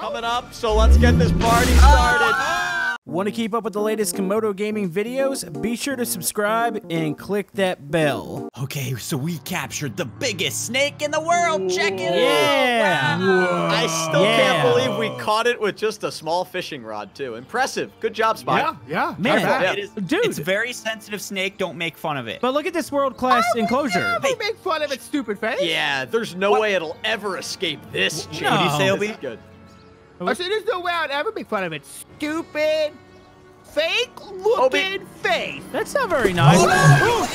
coming up, so let's get this party started. Want to keep up with the latest Camodo Gaming videos? Be sure to subscribe and click that bell. Okay, so we captured the biggest snake in the world. Check it out. Yeah. Wow. I still can't believe we caught it with just a small fishing rod, too. Impressive. Good job, Spy. Yeah. Man, it's a very sensitive snake. Don't make fun of it. But look at this world-class enclosure. Yeah, they make fun of its stupid face. Yeah, there's no way it'll ever escape this. No. What do you say, Obi? This is good. I said, there's no way I'd ever make fun of it. Stupid, fake-looking face. That's not very nice. Oh,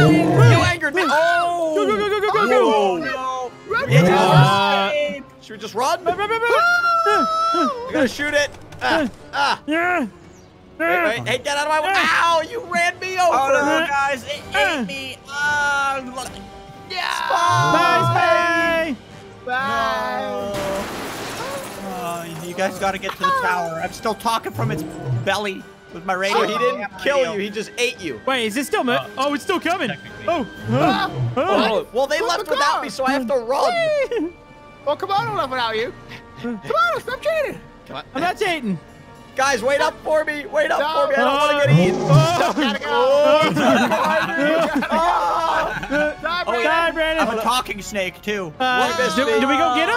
you angered it. You angered me. Oh. Go. Run, should we just run? I gotta shoot it. Wait. Hey, get out of my way. Ow, you ran me over. Oh, no, guys. It ate me. Look. Yeah. Bye. Bye. You guys gotta get to the tower. I'm still talking from its belly with my radio. He didn't kill you, he just ate you. Wait, is it still oh, it's still coming. Well, they left without me, so I have to run. Well, come on, I left without you. Come on, stop cheating. I'm not cheating. Guys, wait up for me. Wait up for me. I don't want to get eaten. Die, Brandon. I'm a talking snake, too. Do we go get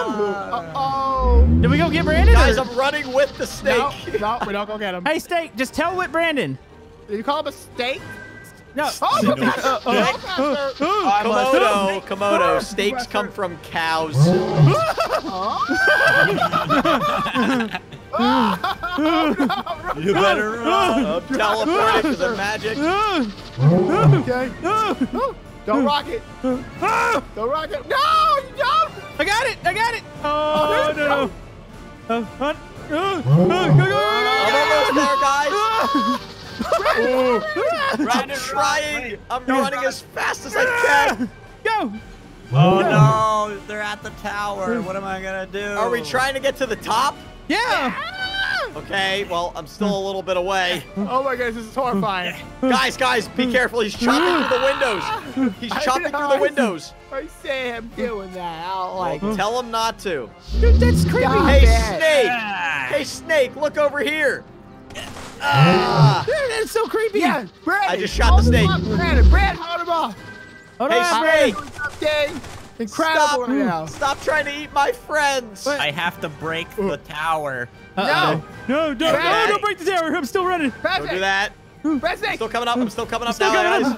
him? Did we go get Brandon? Guys, I'm running with the snake. No, we don't go get him. Hey, Snake, just tell what Brandon. Did you call him a snake? No. Camodo. Snakes come from cows. You better run. I'm teleporting to the magic. Okay. Don't rock it. Don't rock it. No, you don't. I got it. Oh, no. Go, guys. I'm trying. I'm running as fast as I can. Go. Oh, no. They're at the tower. What am I going to do? Are we trying to get to the top? Yeah. Okay. Well, I'm still a little bit away. Oh, my goodness. This is horrifying. Guys, be careful. He's chopping through the windows. I see him doing that. I don't like it. Tell him not to. Dude, that's creepy. Hey, Snake. Hey, Snake, look over here. Dude, that's so creepy. Yeah, Brad, I just shot the snake. Brad, hold him off. Hey, Snake. Incredible right now. Stop trying to eat my friends. I have to break the tower. No, don't break the tower. I'm still running. Don't do that. I'm still coming up. I'm still coming up now, guys.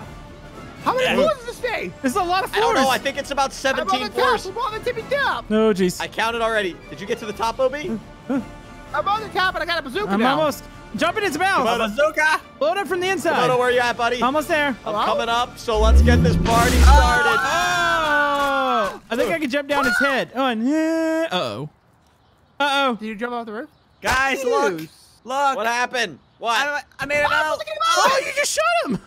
How many floors is this thing? This is a lot of floors. I don't know. I think it's about 17 floors. I'm on the tippy top. Oh, jeez. I counted already. Did you get to the top, Obi? I'm on the top, and I got a bazooka now. I'm almost. Jump in its mouth. A bazooka. Load up from the inside. Camodo, where you at, buddy? Almost there. I'm coming up, so let's get this party started. I think I can jump down its head. Uh-oh. Did you jump off the roof? Guys, look. What happened? What? I made it out. Oh, you just shot him.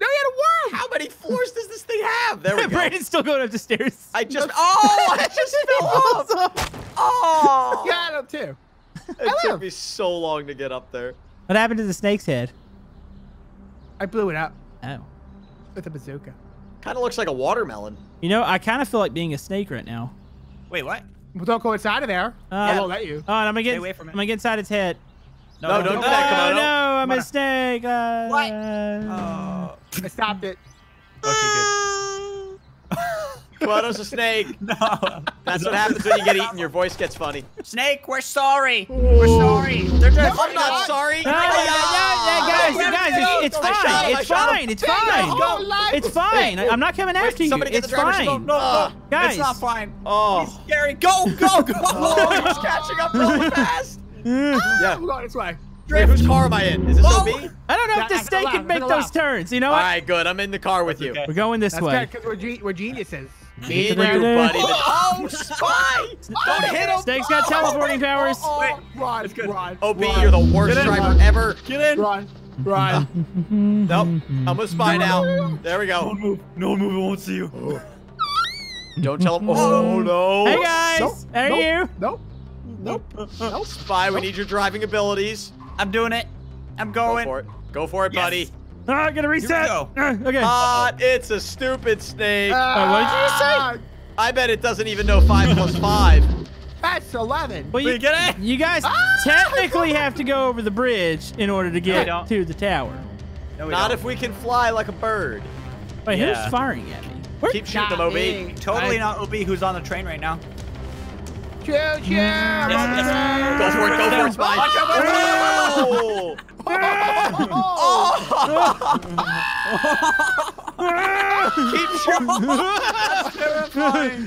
No, you had a worm. How many floors does this thing have? There we go. Brandon's still going up the stairs. I just fell off. Oh. Got him, too. It took me so long to get up there. What happened to the snake's head? I blew it up. Oh. With a bazooka. Kind of looks like a watermelon. You know, I kind of feel like being a snake right now. Wait, what? Well, don't go inside of there. I won't let you. Oh, and I'm gonna get inside its head. No, don't do that, Camodo. I'm a snake. What? I stopped it. Okay, good. Camodo's a snake. No. That's what happens when you get eaten. Your voice gets funny. Snake, we're sorry. We're sorry. They're just I'm not sorry. Guys, it's fine. It's fine. It's fine. It's fine. I'm not coming after you. It's fine. Guys. It's not fine. Oh. He's scary. Go. He's catching up really fast. Yeah. I'm going this way. Wait, whose car am I in? Is this OB? I don't know if the snake can make those turns. You know what? All right, good. I'm in the car with you. We're going this way. That's because we're geniuses. Me and you, buddy. Oh, Spy! Don't hit him! Snake's got teleporting powers. Run. OB, you're the worst driver ever. Get in. Run. Nope. I'm a Spy now. There we go. Don't move. No move. I won't see you. Don't tell him. Oh, no. Hey, guys. How are you? Nope. Spy, we need your driving abilities. I'm doing it. I'm going. Go for it, buddy. Oh, I'm going to reset. Okay. It's a stupid snake. What did you say? I bet it doesn't even know 5 plus 5. That's 11. Well, you get it? You guys technically have to go over the bridge in order to get to the tower. No, not if we can fly like a bird. Wait, who's firing at me? Keep shooting them, OB. Totally not OB who's on the train right now. Choo-choo! Yes, go for it, Spy. Oh! Keep shooting.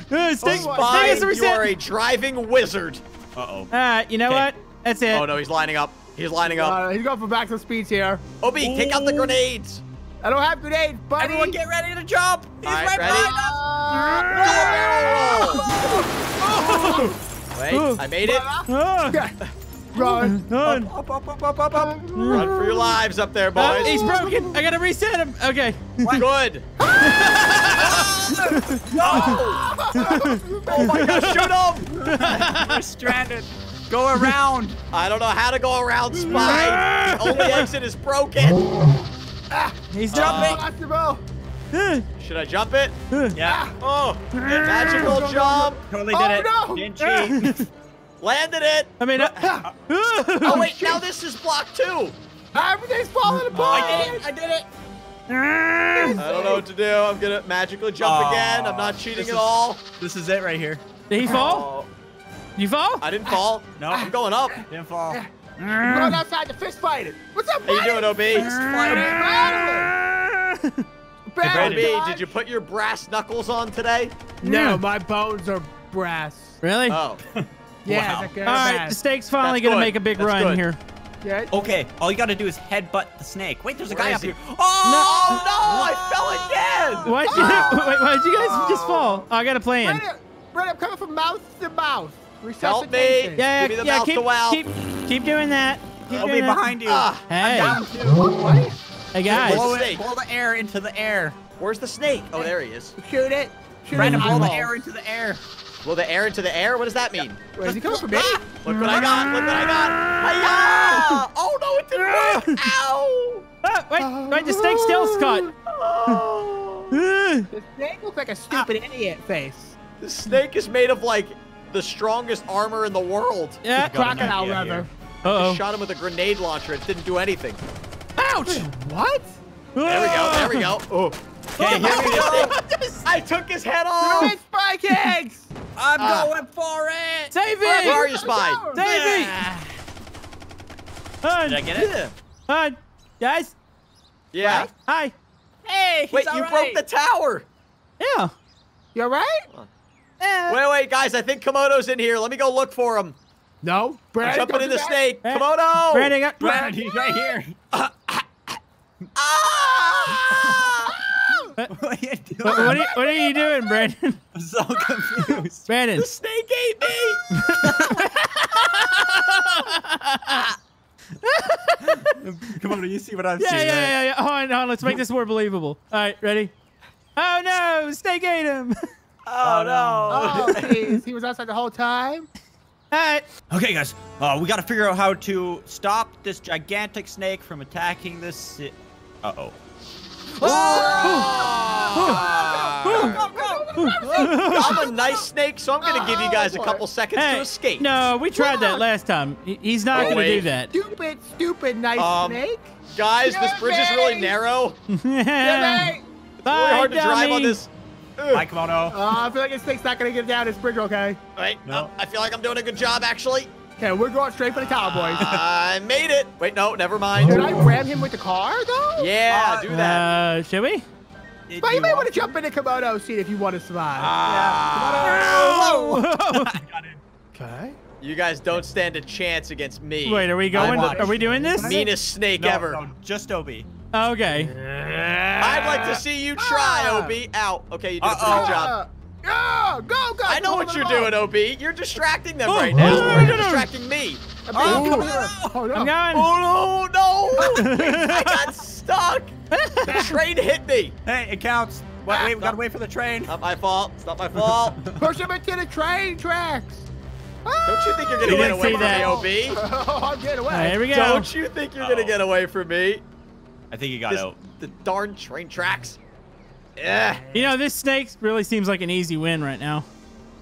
That's terrifying. You're a driving wizard. Uh-oh. You know what? That's it. Oh, no, he's lining up. He's lining up. He's going for maximum speeds here. OB, take out the grenades. I don't have grenades, buddy. Everyone get ready to jump. He's right behind us. Wait, I made it. Run. Run. Run for your lives up there, boys. He's broken. I got to reset him. Okay. Good. Oh, my gosh. Shoot him. We're stranded. Go around. I don't know how to go around, Spy. The only exit is broken. Ah, he's jumping. Should I jump it? Yeah. Oh, magical jump. Totally did it. Didn't cheat. Landed it. I mean, oh wait, now this is block 2. Everything's falling apart. I did it. I don't know what to do. I'm gonna magically jump again. I'm not cheating at all. This is it right here. Did he fall? You fall? I didn't fall. No, I'm going up. Didn't fall. I'm going outside to fist fight it. What's up, buddy? How you doing, OB? OB, did you put your brass knuckles on today? No, my bones are brass. Really? Oh. Yeah. Wow. All right, the snake's finally going to make a big run here. Yeah. Okay, all you got to do is headbutt the snake. Wait, there's a guy up here. Oh, no. I fell again. Why did you guys just fall? Oh, I got a plan. Brett, I'm coming from mouth to mouth. Help me. Give me the mouth to mouth. Keep doing that. I'll be behind you. Hey. Hey, guys. Blow the air into the air. Where's the snake? Oh, there he is. Shoot it. Brandon, blow the air into the air. Blow the air into the air? What does that mean? Where's he coming from, baby? Look what I got. Look what I got. Hi-ya! Oh, no, it didn't work. Ow. Oh, wait, the snake's tail's cut. The snake looks like a stupid idiot face. The snake is made of, like, the strongest armor in the world. Yeah, crocodile leather. Uh-oh. Shot him with a grenade launcher. It didn't do anything. Ouch! What? There we go. There we go. Oh. Can't hear me. I took his head off. It's Spike eggs. I'm going for it. Save me. Where are you, Spike? Save me. Did I get it? Hi, guys. Yeah. What? Hi. Hey. Wait, you broke the tower. Yeah. You all right? Wait, guys. I think Komodo's in here. Let me go look for him. No, Brad, jumping in the snake. Komodo! Brad, he's right here. What are you doing, Brandon? I'm so confused. Brandon, the snake ate me. Komodo, you see what I'm seeing? Yeah. Hold on, let's make this more believable. All right, ready? Oh no, the snake ate him. Oh no. Oh, geez. He was outside the whole time. All right. Okay, guys. We got to figure out how to stop this gigantic snake from attacking this. Uh-oh. I'm a nice snake, so I'm going to give you guys a couple seconds to escape. No, we tried that last time. He's not going to do that. Stupid nice snake. Guys, this bridge is really narrow. It's really hard to drive on this. Bye, Komodo. I feel like this snake's not going to get down this bridge, okay? Wait, no. I feel like I'm doing a good job, actually. Okay, we're going straight for the tower, boys. I made it. Wait, no, never mind. Should I ram him with the car, though? Yeah, do that. Should we? But you may want to jump into Komodo's seat if you want to survive. Komodo! No! I got it. Okay. You guys don't stand a chance against me. Wait, are we going? Are we doing this? Meanest snake ever. No, just OB. Okay. I'd like to see you try, OB. Ow. Okay, you did a good job. Go. I know what you're doing, OB. You're distracting them right now. You're distracting me. Oh, no. I got stuck. The train hit me. Hey, it counts. Wait, we got to wait for the train. Not my fault. It's not my fault. Push him into the train tracks. Don't you think you're going to get away from me, OB? I'll get away. Right, here we go. Don't you think you're going to get away from me? I think he got out. The darn train tracks. Yeah. You know, this snake really seems like an easy win right now.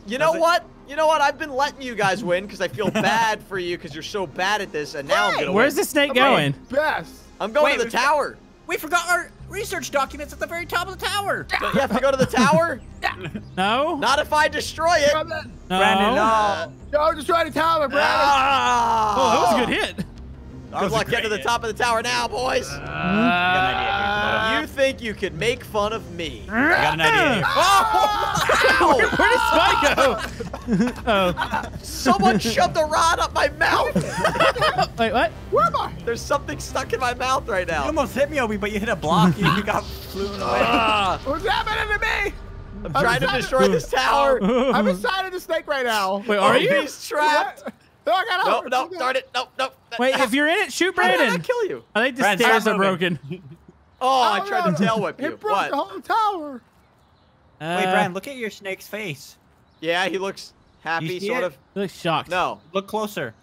You know what? You know what? I've been letting you guys win because I feel bad for you because you're so bad at this, and now I'm gonna win. Where's the snake going? Best. I'm going to the tower. We forgot our research documents at the very top of the tower. But you have to go to the tower? No. Not if I destroy it. Brandon, no. Don't destroy the tower, Brandon. Oh, that was a good hit. Good luck getting to the top of the tower now, boys. You think you could make fun of me? I got an idea here. Oh! Where did Spike go? Someone shoved a rod up my mouth. Wait, what? Where am I? There's something stuck in my mouth right now. You almost hit me, Obi, but you hit a block. You got flew away. What's happening to me? I'm trying to destroy this tower. I'm inside of the snake right now. Wait, are you? He's trapped. No, I got out. No, darn it. No, no. Wait, if you're in it, shoot Brandon. I'm gonna kill you. I think the stairs are broken. Oh, I tried to tail whip you. It broke the whole tower. Wait, Brian, look at your snake's face. Yeah, he looks happy, sort of. He looks shocked. No. Look closer.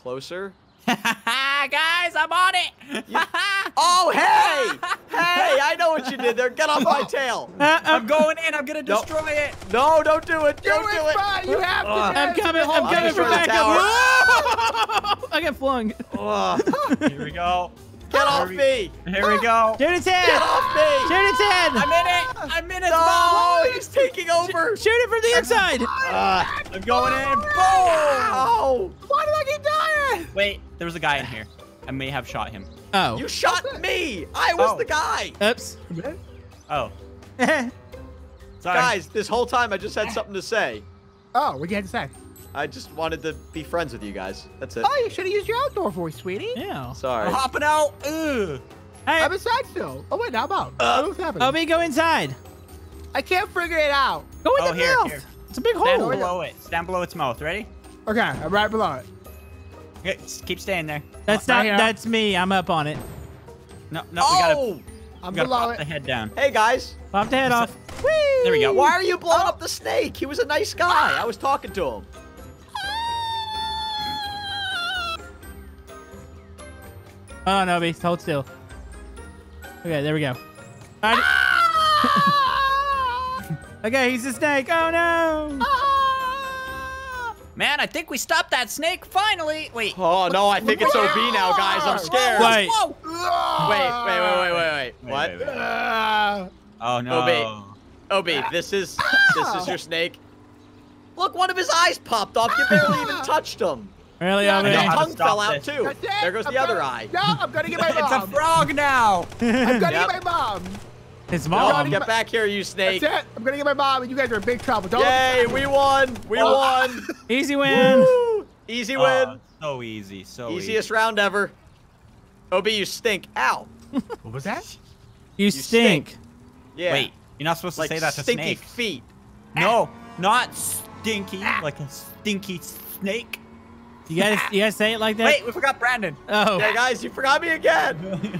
Closer? Guys, I'm on it. Oh, hey. Hey, I know what you did there. Get off my tail. I'm going in. I'm going to destroy it. No, don't do it. Don't do it. Brian. You have to. I'm coming. I'm coming from back up. I get flung. Here we go. Get off me! Here we go. Shoot its head! Get off me! Shoot its head! I'm in it! I'm in it! No! He's taking over! Shoot it from the inside! I'm going in! Boom! Oh. Why did I keep dying? Wait, there was a guy in here. I may have shot him. Oh. You shot me! I was the guy! Oops. Oh. Sorry. Guys, this whole time I just had something to say. Oh, what did you have to say? I just wanted to be friends with you guys. That's it. Oh, you should have used your outdoor voice, sweetie. Yeah. Sorry. I'm hopping out. Ugh. Hey. I'm inside still. Oh, wait, now I'm out. What's happening? Obi, go inside. I can't figure it out. Go in the mouth. Here. It's a big hole. Stand below it. Stand below its mouth. Ready? Okay, I'm right below it. Okay, keep staying there. That's not. Right, that's me. I'm up on it. No, no, we gotta. I'm gonna pop the head down. Hey guys, pop the head off. Whee! There we go. Why are you blowing up the snake? He was a nice guy. I was talking to him. Oh, no, Obi, hold still. Okay, there we go. Right. Okay, he's a snake. Oh, no. Man, I think we stopped that snake finally. Wait. Oh, no, I think it's OB now, guys. I'm scared. Wait. Wait. What? Oh, no. OB, this is your snake. Look, one of his eyes popped off. You barely even touched him. Really, yeah, his tongue fell out, too. There goes the other eye. No, I'm going to get my mom. It's a frog now. I'm going to get my mom. His mom. Get back here, you snake. That's it. I'm going to get my mom, and you guys are in big trouble. Don't Yay, we won. We won. Easy win. Woo. Easy win. So easy. So Easiest round ever. OB, you stink. Ow. What was that? You stink. Yeah. Wait, you're not supposed to say that to snakes. Stinky feet. No, not stinky. Like a stinky snake. You guys say it like that? Wait, we forgot Brandon. Oh. Yeah, guys, you forgot me again.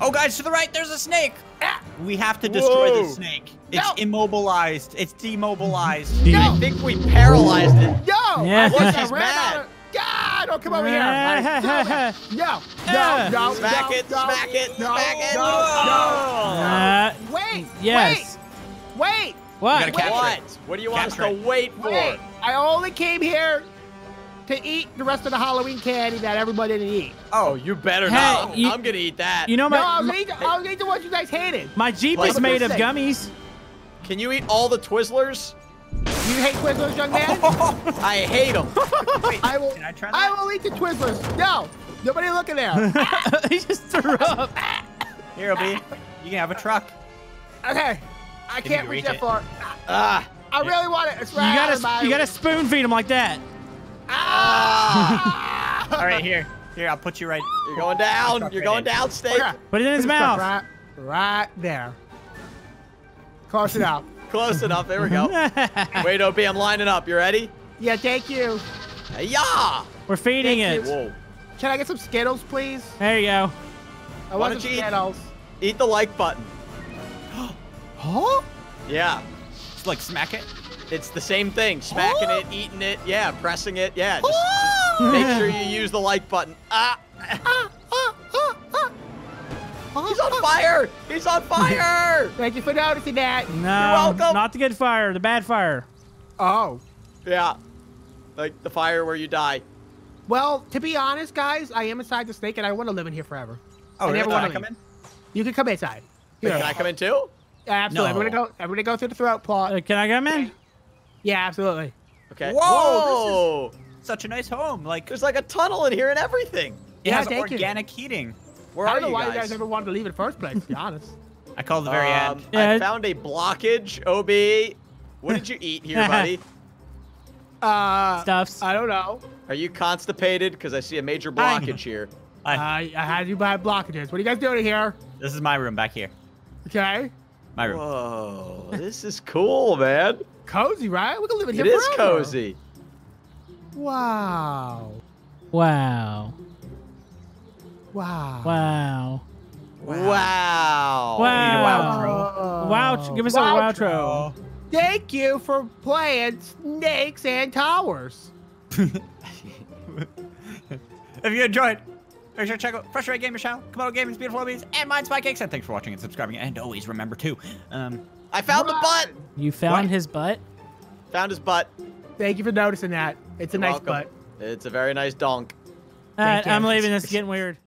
Oh, guys, to the right, there's a snake. We have to destroy the snake. It's immobilized. It's demobilized. No. I think we paralyzed it. Yo! Yeah. He's mad. God, don't come over here. No. Smack it, smack it, smack it. No. Wait. Yes. Wait. What? What? What do you want us to wait for? I only came here to eat the rest of the Halloween candy that everybody didn't eat. Oh, you better not. I'm going to eat that. You know, I'll eat the ones you guys hated. My Jeep is made of gummies. Can you eat all the Twizzlers? You hate Twizzlers, young man? I hate them. Wait, I will eat the Twizzlers. No, nobody look in there. He just threw up. Here, OB. You can have a truck. Okay. I can't reach that far. I really want it. It's right you got to spoon feed him like that. Ah! All right, here, I'll put you right. You're going down. You're going down, snake. Put it in his mouth. Right there. Close enough. Close enough. There we go. Wait, OB, I'm lining up. You ready? Yeah, thank you. Yeah. We're feeding it. Whoa. Can I get some Skittles, please? There you go. I want some Skittles. Eat the like button. Huh? Yeah. Just like smack it. It's the same thing, smacking it, eating it, yeah, pressing it, yeah. Just make sure you use the like button. He's on fire! He's on fire! Thank you for noticing that. No, you're welcome. Not the good fire, the bad fire. Oh. Yeah. Like the fire where you die. Well, to be honest, guys, I am inside the snake and I want to live in here forever. Oh, really? Can I come in? You can come inside. Wait, can I come in too? Absolutely. No. I'm gonna go through the throat plot. Can I come in? Yeah, absolutely. Okay. Whoa! This is such a nice home. Like there's like a tunnel in here and everything. It has organic heating. Where are you guys? I don't know why you guys ever wanted to leave in the first place, to be honest. I called the very end. Yeah. I found a blockage, OB. What did you eat here, buddy? Stuffs. I don't know. Are you constipated? Because I see a major blockage here. I had you by blockages. What are you guys doing here? This is my room back here. Okay. My room. Whoa, this is cool, man. Cozy, right? We can live in here forever. It is cozy. Wow. Wow. Wow. Wow. Wow. Wow. Wow. Wow. Give us a wow-tro. Thank you for playing Snakes and Towers. If you enjoyed, make sure to check out Fresh Ray Gamer Channel, Camodo Gaming's Beautiful Hobbies, and Mine's Spy Cakes. And thanks for watching and subscribing. And always remember to. I found the butt. You found his butt? Found his butt. Thank you for noticing that. It's a nice butt. It's a very nice donk. All right, I'm leaving. This is getting weird.